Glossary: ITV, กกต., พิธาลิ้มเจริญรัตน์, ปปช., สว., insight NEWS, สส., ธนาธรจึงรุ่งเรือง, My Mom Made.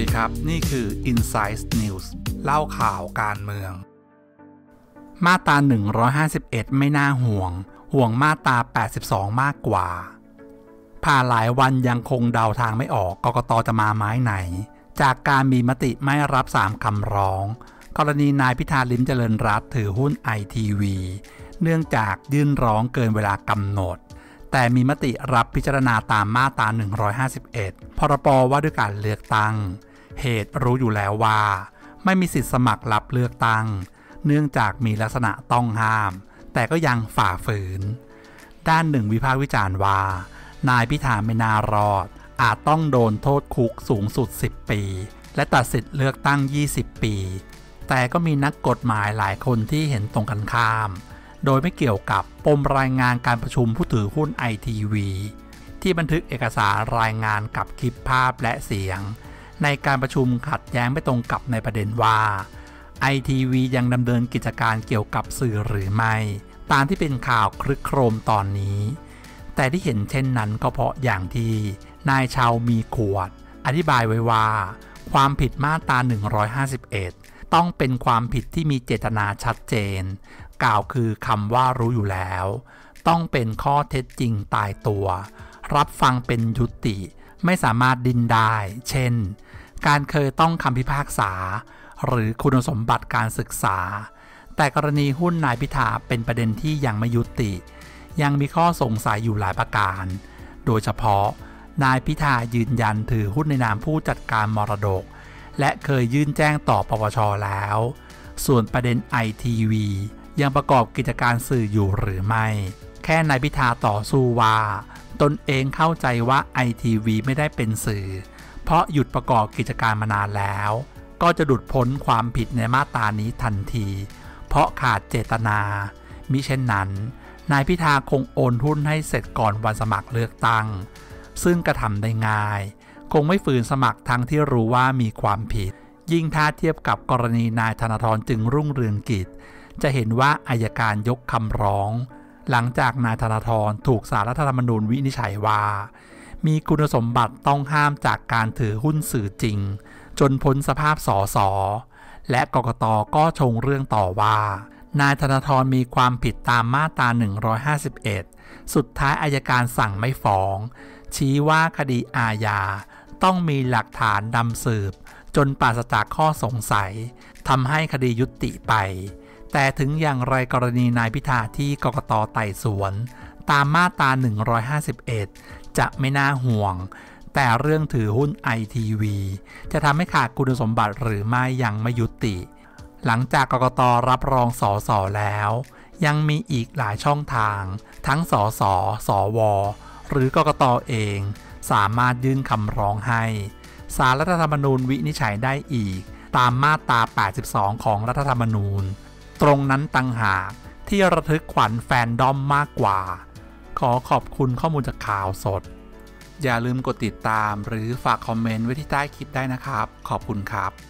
สวัสดีครับนี่คือ insight NEWS เล่าข่าวการเมืองมาตรา151ไม่น่าห่วงมาตรา82มากกว่าผ่านหลายวันยังคงเดาทางไม่ออกกกต.จะมาไม้ไหนจากการมีมติไม่รับ3คำร้องกรณีนายพิธาลิ้มเจริญรัตน์ถือหุ้น ITV เนื่องจากยื่นร้องเกินเวลากำหนดแต่มีมติรับพิจารณาตามมาตรา151พรบ.ว่าด้วยการเลือกตั้งเหตุรู้อยู่แล้วว่าไม่มีสิทธิสมัครรับเลือกตั้งเนื่องจากมีลักษณะต้องห้ามแต่ก็ยังฝ่าฝืนด้านหนึ่งวิพากษ์วิจารณ์ว่านายพิธาไม่น่ารอดอาจต้องโดนโทษคุกสูงสุด10ปีและตัดสิทธิเลือกตั้ง20ปีแต่ก็มีนักกฎหมายหลายคนที่เห็นตรงกันข้ามโดยไม่เกี่ยวกับปมรายงานการประชุมผู้ถือหุ้น ITV ที่บันทึกเอกสารรายงานกับคลิปภาพและเสียงในการประชุมขัดแย้งไม่ตรงกับในประเด็นว่า ITV ยังดำเนินกิจการเกี่ยวกับสื่อหรือไม่ตามที่เป็นข่าวครึกโครมตอนนี้แต่ที่เห็นเช่นนั้นก็เพราะอย่างที่นายชาวมีขวดอธิบายไว้ว่าความผิดมาตรา151ต้องเป็นความผิดที่มีเจตนาชัดเจนกล่าวคือคำว่ารู้อยู่แล้วต้องเป็นข้อเท็จจริงตายตัวรับฟังเป็นยุติไม่สามารถดิ้นได้เช่นการเคยต้องคำพิพากษาหรือคุณสมบัติการศึกษาแต่กรณีหุ้นนายพิธาเป็นประเด็นที่ยังไม่ยุติยังมีข้อสงสัยอยู่หลายประการโดยเฉพาะนายพิธายืนยันถือหุ้นในนามผู้จัดการมรดกและเคยยื่นแจ้งต่อปปช.แล้วส่วนประเด็น ITVยังประกอบกิจการสื่ออยู่หรือไม่แค่นายพิธาต่อสู้ว่าตนเองเข้าใจว่า ITV ไม่ได้เป็นสื่อเพราะหยุดประกอบกิจการมานานแล้วก็จะหลุดพ้นความผิดในมาตรานี้ทันทีเพราะขาดเจตนามิเช่นนั้นนายพิธาคงโอนหุ้นให้เสร็จก่อนวันสมัครเลือกตั้งซึ่งกระทำได้ง่ายคงไม่ฝืนสมัครทั้งที่รู้ว่ามีความผิดยิ่งถ้าเทียบกับกรณีนายธนาธรจึงรุ่งเรืองกิจจะเห็นว่าอัยการยกคำร้องหลังจากนายธนาธรถูกศาลรัฐธรรมนูญวินิจฉัยว่ามีคุณสมบัติต้องห้ามจากการถือหุ้นสื่อจริงจนพ้นสภาพสสและกกต.ก็ชงเรื่องต่อว่านายธนาธรมีความผิดตามมาตรา151สุดท้ายอัยการสั่งไม่ฟ้องชี้ว่าคดีอาญาต้องมีหลักฐานดำสืบจนปราศจากข้อสงสัยทำให้คดียุติไปแต่ถึงอย่างไรกรณีนายพิธาที่กกต.ไต่สวนตามมาตรา151จะไม่น่าห่วงแต่เรื่องถือหุ้น ITV จะทำให้ขาดคุณสมบัติหรือไม่ยังไม่ยุติหลังจากกกต.รับรองสส.แล้วยังมีอีกหลายช่องทางทั้งสส.สว.หรือกกต.เองสามารถยื่นคำร้องให้ศาลรัฐธรรมนูญวินิจฉัยได้อีกตามมาตรา82ของรัฐธรรมนูญตรงนั้นต่างหากที่ระทึกขวัญแฟนดอมมากกว่าขอขอบคุณข้อมูลจากข่าวสดอย่าลืมกดติดตามหรือฝากคอมเมนต์ไว้ที่ใต้คลิปได้นะครับขอบคุณครับ